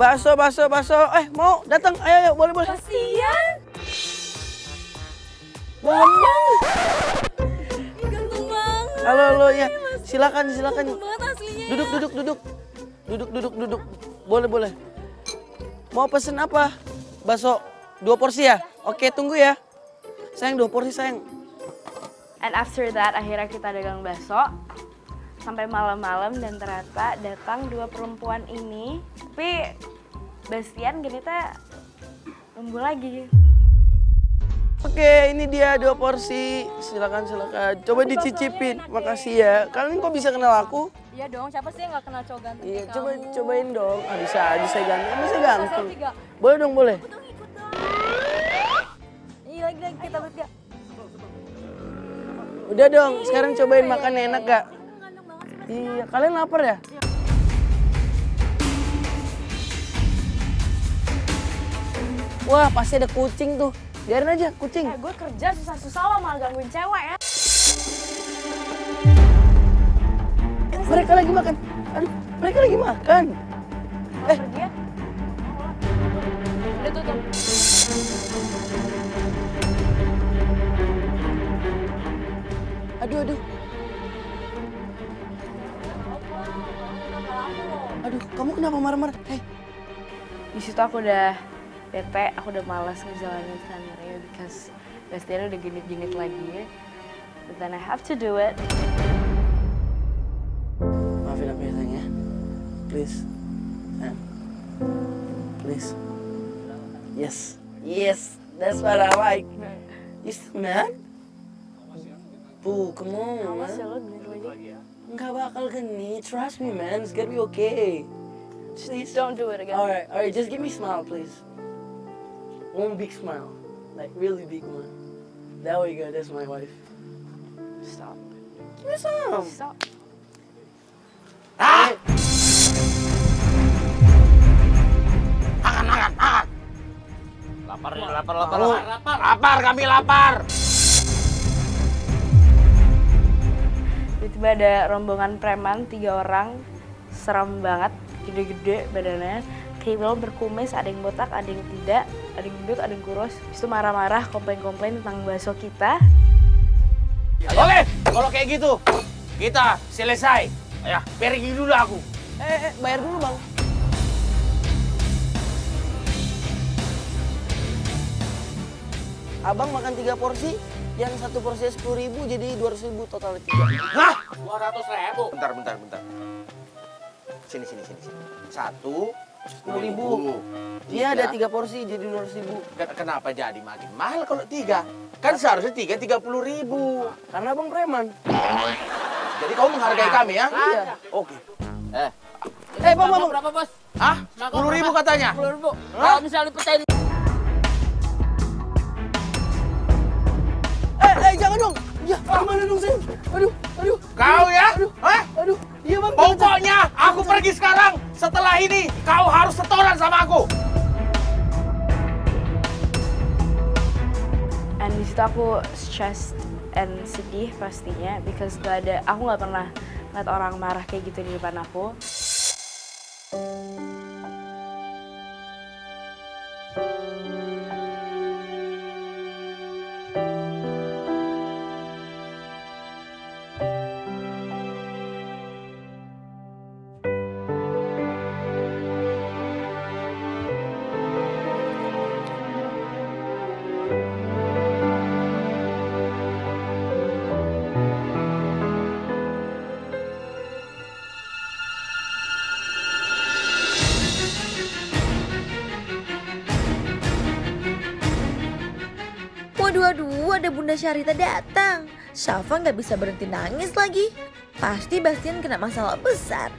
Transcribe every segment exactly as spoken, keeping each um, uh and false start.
Bakso, bakso, bakso. Eh, mau datang? Ayo, ayo, boleh, boleh. Bastian. Banyak. Ini ganteng banget. Halo, halo, ya. Silakan, silakan. Ganteng banget aslinya. Duduk, duduk, duduk. Duduk, duduk, duduk. Boleh, boleh. Mau pesen apa? Bakso dua porsi ya? Oke, tunggu ya. Sayang, dua porsi, sayang. And after that, akhirnya kita dagang bakso sampai malam-malam, dan ternyata datang dua perempuan ini. Tapi Bastian gini teh nunggu lagi. Oke, ini dia dua porsi. Silakan, silakan. Coba dicicipin. Makasih ya. Kalian kok bisa kenal aku? Iya dong, siapa sih yang nggak kenal cowok ganteng? Iya, coba kamu. Cobain dong. Ah, bisa aja saya ganteng. Bisa ganteng. Boleh dong, boleh. Iya, lagi-lagi kita bertiga. Udah dong, sekarang cobain makan enak gak? Iya, kalian lapar ya? Wah, pasti ada kucing tuh. Biarin aja kucing. Eh, gue kerja susah-susah lah malah gangguin cewek ya. Mereka lagi makan. Aduh, mereka lagi makan. Eh, pergi ya. Udah tutup. Aduh, aduh. Aduh, kamu kenapa marah-marah? Hei. Di situ aku udah bete, aku udah malas ngejalanin skenario because Bastian udah genit-genit lagi. But then I have to do it. Maafin aku ya sayang ya. Please. Sayang. Please. Yes. Yes. That's what I like. You still mad? Bu, come on, man. Nggak bakal genit. Trust me, man. It's gonna be okay. Please don't do it again. Alright, alright. Just give me a smile, please. One big smile, like really big one. There we go, that's my wife. Stop. Give me some. Stop. Ah! Makan, makan, makan. Lapar nih, lapar, lapar, oh. lapar, lapar. Lapar, kami lapar. Tiba-tiba ada rombongan preman, tiga orang. Serem banget, gede-gede badannya. Kayak berkumis, ada yang botak, ada yang tidak, ada yang gendut, ada yang kurus. Habis itu marah-marah, komplain-komplain tentang bakso kita. Oke, kalau kayak gitu, kita selesai. Ayah, pergi dulu aku. Eh, eh, bayar dulu bang. Abang makan tiga porsi, yang satu porsi sepuluh ribu, jadi dua ratus ribu total tiga. Hah? Dua ratus ribu? Bentar, bentar, bentar. Sini, sini, sini, sini. Satu. Sepuluh ribu. Iya, ada tiga porsi jadi dua ratus ribu. Kenapa jadi makin mahal kalau tiga? Kan seharusnya tiga tiga puluh ribu. Karena bang preman. Jadi kamu menghargai kami ya? Iya. Oke. Eh, eh bang, bang, berapa bos? Ah, sepuluh ribu katanya. Sepuluh ribu. Kalau misalnya petain. Eh, eh, jangan dong. Ya, gimana dong sih? Aduh, aduh. Kau ya? Aduh, aduh. Iya bang. Pokoknya aku pergi sekarang. Setelah ini, kau harus setoran sama aku. And di situ aku stressed and sedih pastinya, because gak ada, aku nggak pernah ngeliat orang marah kayak gitu di depan aku. Waduh, ada Bunda Syarita datang. Shafa nggak bisa berhenti nangis lagi. Pasti Bastian kena masalah besar.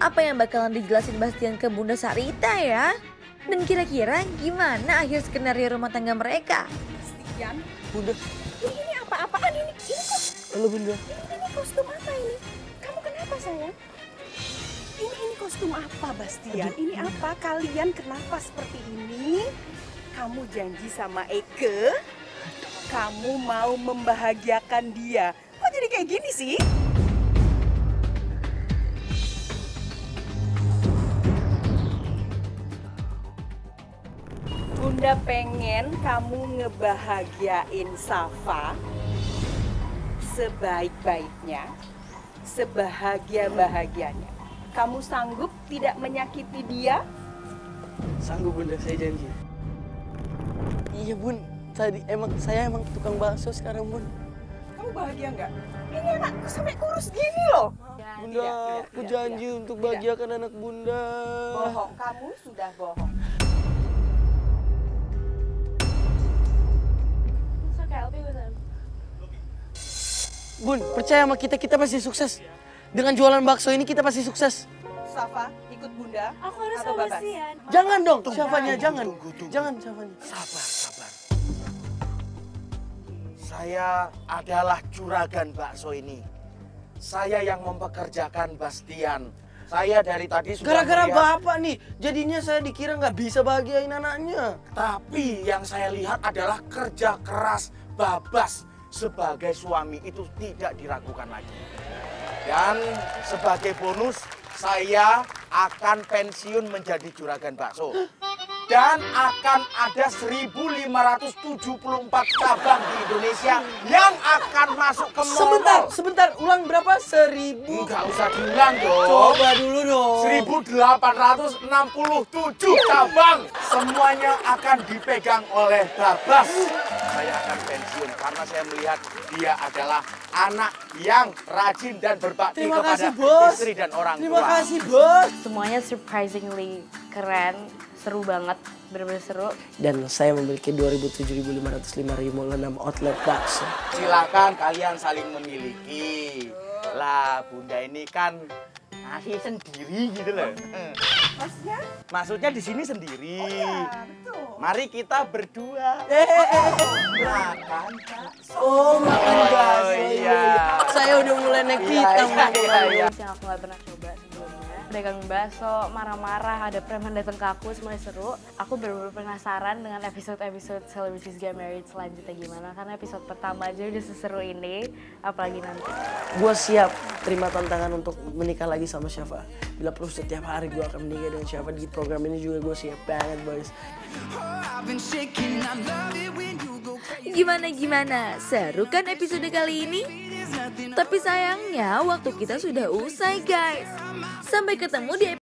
Apa yang bakalan dijelasin Bastian ke Bunda Syarita ya? Dan kira-kira gimana akhir skenario rumah tangga mereka? Bastian, Bunda. Ini, ini apa-apaan ini? Ini kok? Halo Bunda. Ini, ini kostum apa ini? Kamu kenapa sayang? Ini, ini kostum apa Bastian? Aduh. Ini apa? Kalian kenapa seperti ini? Kamu janji sama Eke? Kamu mau membahagiakan dia. Kok jadi kayak gini sih? Bunda pengen kamu ngebahagiain Shafa sebaik-baiknya, sebahagia-bahagianya. Kamu sanggup tidak menyakiti dia? Sanggup, Bunda, saya janji. Iya, Bun. Tadi emang saya emang tukang bakso sekarang, Bun. Kamu bahagia nggak? Ini anakku sampai kurus gini loh. Bunda, tidak, aku tidak, janji tidak, untuk bahagiakan tidak. Anak Bunda. Bohong, kamu sudah bohong. Bun, percaya sama kita, kita pasti sukses. Dengan jualan bakso ini kita pasti sukses. Shafa, ikut Bunda. Aku harus sama Bastian. Jangan dong, Shafanya, jangan. Tunggu, tunggu. Jangan, Shafanya. Sabar, sabar. Saya adalah juragan bakso ini. Saya yang mempekerjakan Bastian. Saya dari tadi sudah gara-gara Bapak nih, jadinya saya dikira nggak bisa bahagiain anaknya. Tapi yang saya lihat adalah kerja keras Babas sebagai suami itu tidak diragukan lagi. Dan sebagai bonus, saya akan pensiun menjadi juragan bakso. Dan akan ada seribu lima ratus tujuh puluh empat cabang di Indonesia yang akan masuk ke mall. Sebentar, sebentar. Ulang berapa? seribu? Enggak usah diulang dong. Coba dulu dong. seribu delapan ratus enam puluh tujuh cabang. Semuanya akan dipegang oleh Babas. Saya akan pensiun karena saya melihat dia adalah anak yang rajin dan berbakti terima kepada kasih, bos. Istri dan orang terima tua. Terima kasih, Bos. Semuanya surprisingly keren, seru banget, benar-benar seru. Dan saya memiliki dua ribu tujuh ribu lima ratus lima puluh enam outlet bakso. Silakan kalian saling memiliki. Lah, Bunda ini kan ngasih sendiri gitu loh. Maksudnya? Maksudnya di sini sendiri. Oh, iya, betul. Mari kita berdua. Eh, eh, eh. Makan bakso. Oh, makan bakso. Oh, iya. Saya udah mulai naik hitam. Iya, iya, iya. Yang aku nggak pernah coba sebelumnya. Pedagang bakso, marah-marah, ada preman datang ke aku, semuanya seru. Aku benar-benar penasaran dengan episode-episode Celebrities Get Married selanjutnya gimana. Karena episode pertama aja udah seseru ini, apalagi nanti. Gue siap terima tantangan untuk menikah lagi sama Shafa. Bila perlu setiap hari gue akan menikah dengan Shafa. Di program ini juga gue siap banget, boys. Gimana-gimana, seru kan episode kali ini? Tapi sayangnya waktu kita sudah usai, guys. Sampai ketemu di episode